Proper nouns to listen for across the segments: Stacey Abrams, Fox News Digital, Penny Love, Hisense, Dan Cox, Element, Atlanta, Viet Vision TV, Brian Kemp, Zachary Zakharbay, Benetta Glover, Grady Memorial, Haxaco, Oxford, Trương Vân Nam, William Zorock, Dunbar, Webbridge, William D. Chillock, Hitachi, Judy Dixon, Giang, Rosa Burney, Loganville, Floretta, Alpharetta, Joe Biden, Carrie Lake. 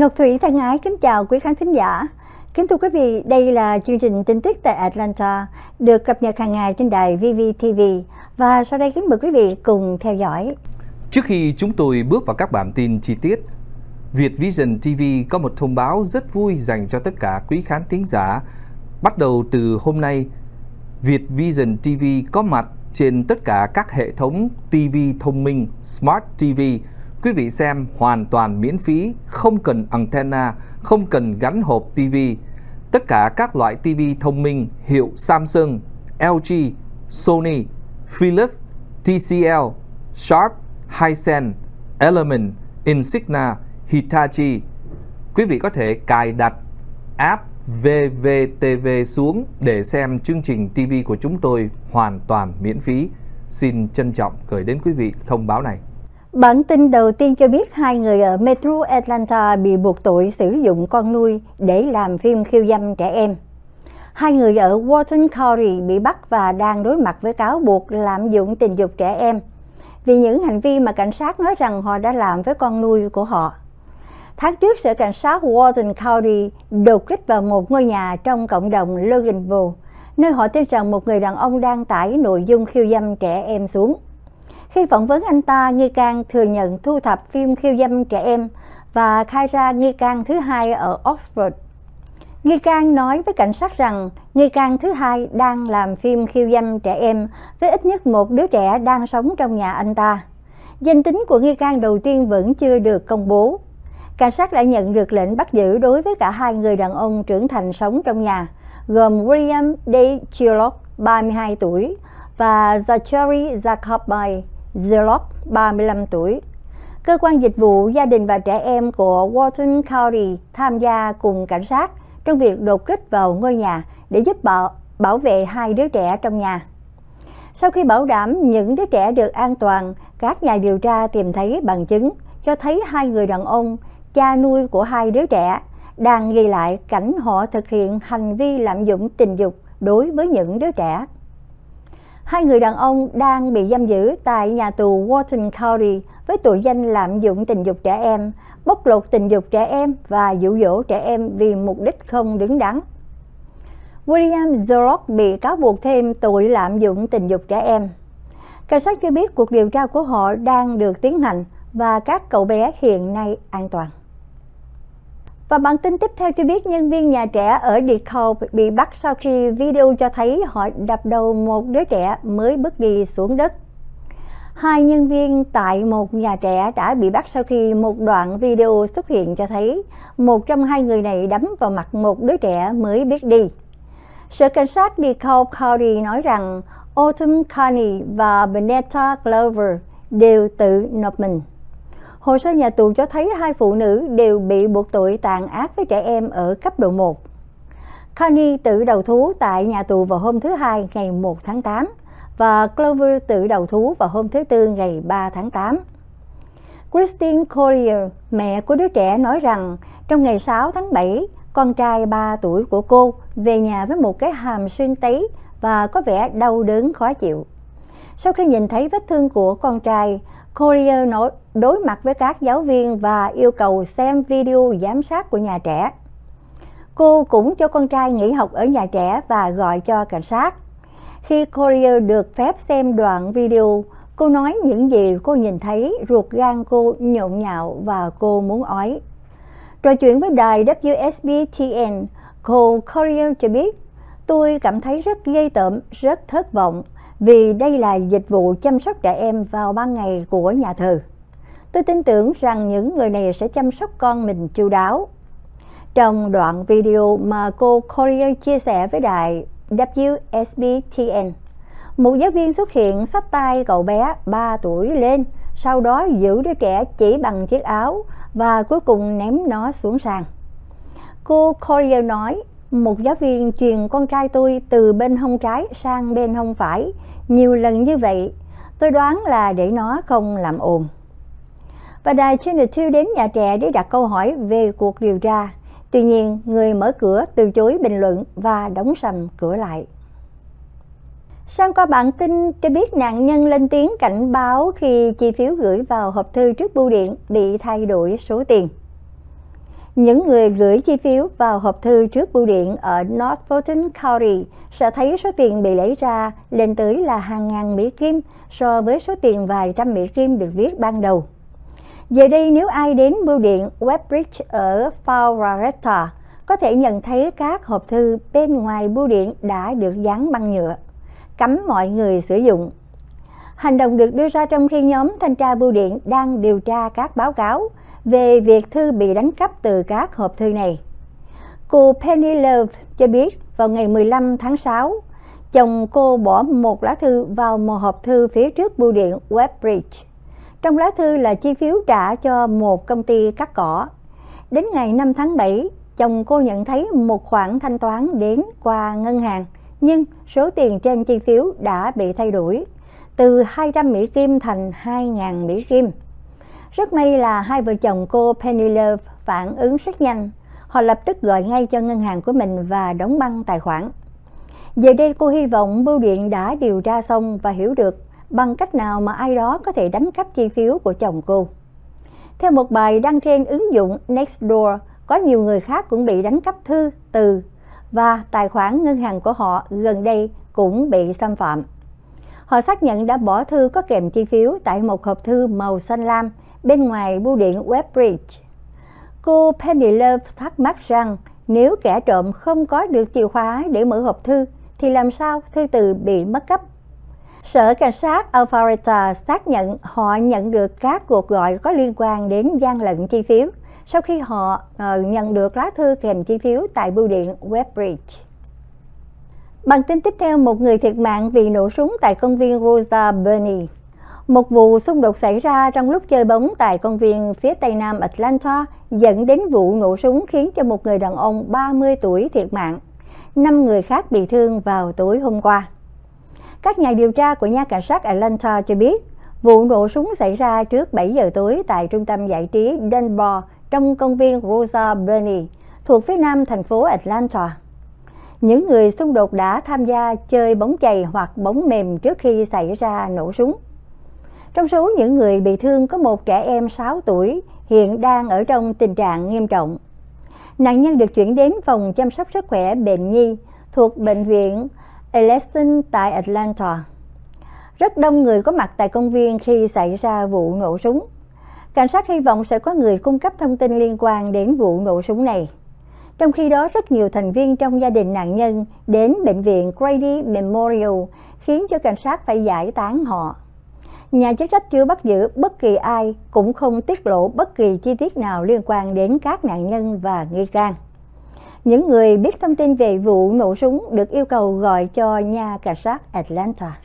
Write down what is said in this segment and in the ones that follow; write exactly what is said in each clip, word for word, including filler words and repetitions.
Ngọc Thủy Thanh Ái kính chào quý khán thính giả. Kính thưa quý vị, đây là chương trình tin tức tại Atlanta được cập nhật hàng ngày trên đài vê vê tê vê. Và sau đây kính mời quý vị cùng theo dõi. Trước khi chúng tôi bước vào các bản tin chi tiết, Viet Vision tê vê có một thông báo rất vui dành cho tất cả quý khán thính giả. Bắt đầu từ hôm nay, Viet Vision tê vê có mặt trên tất cả các hệ thống tê vê thông minh Smart tê vê. Quý vị xem hoàn toàn miễn phí, không cần antenna, không cần gắn hộp tê vê. Tất cả các loại tê vê thông minh hiệu Samsung, lờ giê, Sony, Philips, tê xê lờ, Sharp, Hisense, Element, Insignia, Hitachi. Quý vị có thể cài đặt app vê vê tê vê xuống để xem chương trình tê vê của chúng tôi hoàn toàn miễn phí. Xin trân trọng gửi đến quý vị thông báo này. Bản tin đầu tiên cho biết hai người ở Metro Atlanta bị buộc tội sử dụng con nuôi để làm phim khiêu dâm trẻ em. Hai người ở Walton County bị bắt và đang đối mặt với cáo buộc lạm dụng tình dục trẻ em vì những hành vi mà cảnh sát nói rằng họ đã làm với con nuôi của họ. Tháng trước, sở cảnh sát Walton County đột kích vào một ngôi nhà trong cộng đồng Loganville, nơi họ tin rằng một người đàn ông đang tải nội dung khiêu dâm trẻ em xuống. Khi phỏng vấn anh ta, nghi can thừa nhận thu thập phim khiêu dâm trẻ em và khai ra nghi can thứ hai ở Oxford. Nghi can nói với cảnh sát rằng nghi can thứ hai đang làm phim khiêu dâm trẻ em với ít nhất một đứa trẻ đang sống trong nhà anh ta. Danh tính của nghi can đầu tiên vẫn chưa được công bố. Cảnh sát đã nhận được lệnh bắt giữ đối với cả hai người đàn ông trưởng thành sống trong nhà, gồm William D. Chillock, ba mươi hai tuổi, và Zachary Zakharbay, Zillock, ba mươi lăm tuổi. Cơ quan dịch vụ gia đình và trẻ em của Walton County tham gia cùng cảnh sát trong việc đột kích vào ngôi nhà để giúp bảo, bảo vệ hai đứa trẻ trong nhà. Sau khi bảo đảm những đứa trẻ được an toàn, các nhà điều tra tìm thấy bằng chứng cho thấy hai người đàn ông, cha nuôi của hai đứa trẻ, đang ghi lại cảnh họ thực hiện hành vi lạm dụng tình dục đối với những đứa trẻ. Hai người đàn ông đang bị giam giữ tại nhà tù Walton County với tội danh lạm dụng tình dục trẻ em, bóc lột tình dục trẻ em và dụ dỗ trẻ em vì mục đích không đứng đắn. William Zorock bị cáo buộc thêm tội lạm dụng tình dục trẻ em. Cảnh sát cho biết cuộc điều tra của họ đang được tiến hành và các cậu bé hiện nay an toàn. Và bản tin tiếp theo cho biết nhân viên nhà trẻ ở DeKalb bị bắt sau khi video cho thấy họ đập đầu một đứa trẻ mới bước đi xuống đất. Hai nhân viên tại một nhà trẻ đã bị bắt sau khi một đoạn video xuất hiện cho thấy một trong hai người này đấm vào mặt một đứa trẻ mới biết đi. Sở cảnh sát DeKalb County nói rằng Autumn Carney và Benetta Glover đều tự nộp mình. Hồ sơ nhà tù cho thấy hai phụ nữ đều bị buộc tội tàn ác với trẻ em ở cấp độ một. Carney tự đầu thú tại nhà tù vào hôm thứ Hai ngày một tháng tám và Glover tự đầu thú vào hôm thứ Tư ngày ba tháng tám. Christine Collier, mẹ của đứa trẻ, nói rằng trong ngày sáu tháng bảy, con trai ba tuổi của cô về nhà với một cái hàm xuyên tấy và có vẻ đau đớn khó chịu. Sau khi nhìn thấy vết thương của con trai, Collier nói đối mặt với các giáo viên và yêu cầu xem video giám sát của nhà trẻ. Cô cũng cho con trai nghỉ học ở nhà trẻ và gọi cho cảnh sát. Khi Collier được phép xem đoạn video, cô nói những gì cô nhìn thấy ruột gan cô nhộn nhạo và cô muốn ói. Trò chuyện với đài W S B T N, cô Collier cho biết, tôi cảm thấy rất ghê tởm, rất thất vọng. Vì đây là dịch vụ chăm sóc trẻ em vào ban ngày của nhà thờ. Tôi tin tưởng rằng những người này sẽ chăm sóc con mình chu đáo. Trong đoạn video mà cô Collier chia sẻ với đài W S B T N, một giáo viên xuất hiện xách tay cậu bé ba tuổi lên, sau đó giữ đứa trẻ chỉ bằng chiếc áo và cuối cùng ném nó xuống sàn. Cô Collier nói, một giáo viên truyền con trai tôi từ bên hông trái sang bên hông phải nhiều lần như vậy. Tôi đoán là để nó không làm ồn. Và đài Channel hai đến nhà trẻ để đặt câu hỏi về cuộc điều tra. Tuy nhiên, người mở cửa từ chối bình luận và đóng sầm cửa lại. Sang qua bản tin cho biết nạn nhân lên tiếng cảnh báo khi chi phiếu gửi vào hộp thư trước bưu điện bị thay đổi số tiền. Những người gửi chi phiếu vào hộp thư trước bưu điện ở North Walton County sẽ thấy số tiền bị lấy ra lên tới là hàng ngàn Mỹ Kim so với số tiền vài trăm Mỹ Kim được viết ban đầu. Giờ đây, nếu ai đến bưu điện Webbridge ở Floretta, có thể nhận thấy các hộp thư bên ngoài bưu điện đã được dán băng nhựa, cấm mọi người sử dụng. Hành động được đưa ra trong khi nhóm thanh tra bưu điện đang điều tra các báo cáo về việc thư bị đánh cắp từ các hộp thư này. Cô Penny Love cho biết vào ngày mười lăm tháng sáu, chồng cô bỏ một lá thư vào một hộp thư phía trước bưu điện Webbridge. Trong lá thư là chi phiếu trả cho một công ty cắt cỏ. Đến ngày năm tháng bảy, chồng cô nhận thấy một khoản thanh toán đến qua ngân hàng, nhưng số tiền trên chi phiếu đã bị thay đổi từ hai trăm Mỹ Kim thành hai ngàn Mỹ Kim. Rất may là hai vợ chồng cô Penny Love phản ứng rất nhanh. Họ lập tức gọi ngay cho ngân hàng của mình và đóng băng tài khoản. Giờ đây, cô hy vọng bưu điện đã điều tra xong và hiểu được bằng cách nào mà ai đó có thể đánh cắp chi phiếu của chồng cô. Theo một bài đăng trên ứng dụng Nextdoor, có nhiều người khác cũng bị đánh cắp thư từ và tài khoản ngân hàng của họ gần đây cũng bị xâm phạm. Họ xác nhận đã bỏ thư có kèm chi phiếu tại một hộp thư màu xanh lam bên ngoài bưu điện Webbridge. Cô Penny Love thắc mắc rằng nếu kẻ trộm không có được chìa khóa để mở hộp thư thì làm sao thư từ bị mất cắp? Sở cảnh sát Alpharetta xác nhận họ nhận được các cuộc gọi có liên quan đến gian lận chi phiếu sau khi họ uh, nhận được lá thư kèm chi phiếu tại bưu điện Webbridge. Bản tin tiếp theo, một người thiệt mạng vì nổ súng tại công viên Rosa Burney. Một vụ xung đột xảy ra trong lúc chơi bóng tại công viên phía tây nam Atlanta dẫn đến vụ nổ súng khiến cho một người đàn ông ba mươi tuổi thiệt mạng. Năm người khác bị thương vào tối hôm qua. Các nhà điều tra của nhà cảnh sát Atlanta cho biết vụ nổ súng xảy ra trước bảy giờ tối tại trung tâm giải trí Dunbar trong công viên Rosa Burney thuộc phía nam thành phố Atlanta. Những người xung đột đã tham gia chơi bóng chày hoặc bóng mềm trước khi xảy ra nổ súng. Trong số những người bị thương có một trẻ em sáu tuổi hiện đang ở trong tình trạng nghiêm trọng. Nạn nhân được chuyển đến phòng chăm sóc sức khỏe bệnh nhi thuộc bệnh viện Eleston tại Atlanta. Rất đông người có mặt tại công viên khi xảy ra vụ nổ súng. Cảnh sát hy vọng sẽ có người cung cấp thông tin liên quan đến vụ nổ súng này. Trong khi đó, rất nhiều thành viên trong gia đình nạn nhân đến bệnh viện Grady Memorial khiến cho cảnh sát phải giải tán họ. Nhà chức trách chưa bắt giữ bất kỳ ai, cũng không tiết lộ bất kỳ chi tiết nào liên quan đến các nạn nhân và nghi can. Những người biết thông tin về vụ nổ súng được yêu cầu gọi cho nhà cảnh sát Atlanta.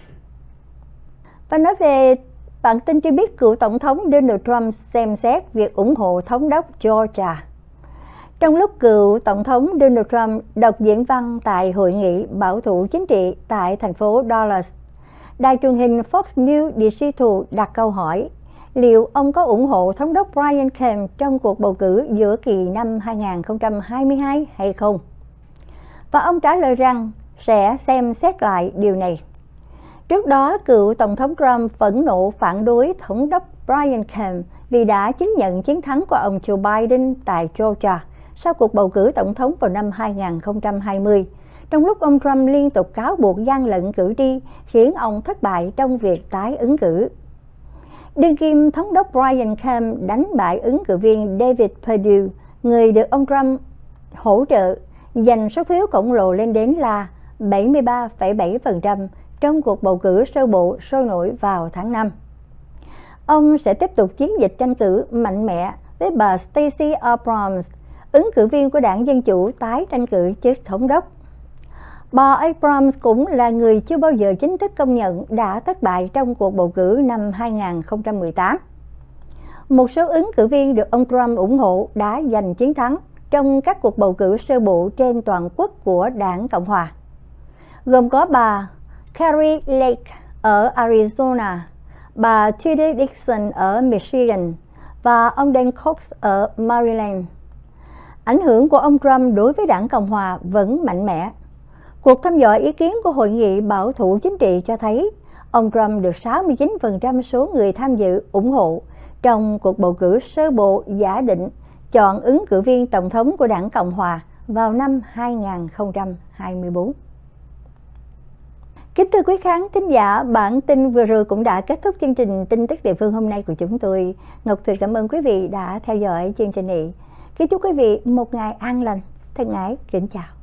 Và nói về bản tin cho biết cựu Tổng thống Donald Trump xem xét việc ủng hộ thống đốc Georgia. Trong lúc cựu Tổng thống Donald Trump đọc diễn văn tại hội nghị bảo thủ chính trị tại thành phố Dallas, đài truyền hình Fox News Digital đặt câu hỏi liệu ông có ủng hộ thống đốc Brian Kemp trong cuộc bầu cử giữa kỳ năm hai nghìn không trăm hai mươi hai hay không? Và ông trả lời rằng sẽ xem xét lại điều này. Trước đó, cựu Tổng thống Trump phẫn nộ phản đối thống đốc Brian Kemp vì đã chứng nhận chiến thắng của ông Joe Biden tại Georgia sau cuộc bầu cử tổng thống vào năm hai nghìn không trăm hai mươi, trong lúc ông Trump liên tục cáo buộc gian lận cử tri khiến ông thất bại trong việc tái ứng cử. Đương kim thống đốc Brian Kemp đánh bại ứng cử viên David Perdue, người được ông Trump hỗ trợ, giành số phiếu khổng lồ lên đến là bảy mươi ba phẩy bảy phần trăm trong cuộc bầu cử sơ bộ sôi nổi vào tháng năm. Ông sẽ tiếp tục chiến dịch tranh cử mạnh mẽ với bà Stacey Abrams, ứng cử viên của đảng Dân Chủ tái tranh cử chức thống đốc. Bà Abrams cũng là người chưa bao giờ chính thức công nhận đã thất bại trong cuộc bầu cử năm hai nghìn không trăm mười tám. Một số ứng cử viên được ông Trump ủng hộ đã giành chiến thắng trong các cuộc bầu cử sơ bộ trên toàn quốc của đảng Cộng Hòa, gồm có bà Carrie Lake ở Arizona, bà Judy Dixon ở Michigan và ông Dan Cox ở Maryland. Ảnh hưởng của ông Trump đối với đảng Cộng Hòa vẫn mạnh mẽ. Cuộc thăm dò ý kiến của Hội nghị Bảo thủ Chính trị cho thấy ông Trump được sáu mươi chín phần trăm số người tham dự ủng hộ trong cuộc bầu cử sơ bộ giả định chọn ứng cử viên tổng thống của đảng Cộng hòa vào năm hai nghìn không trăm hai mươi bốn. Kính thưa quý khán thính giả, bản tin vừa rồi cũng đã kết thúc chương trình tin tức địa phương hôm nay của chúng tôi. Ngọc Thủy cảm ơn quý vị đã theo dõi chương trình này. Kính chúc quý vị một ngày an lành. Thân ái, kính chào.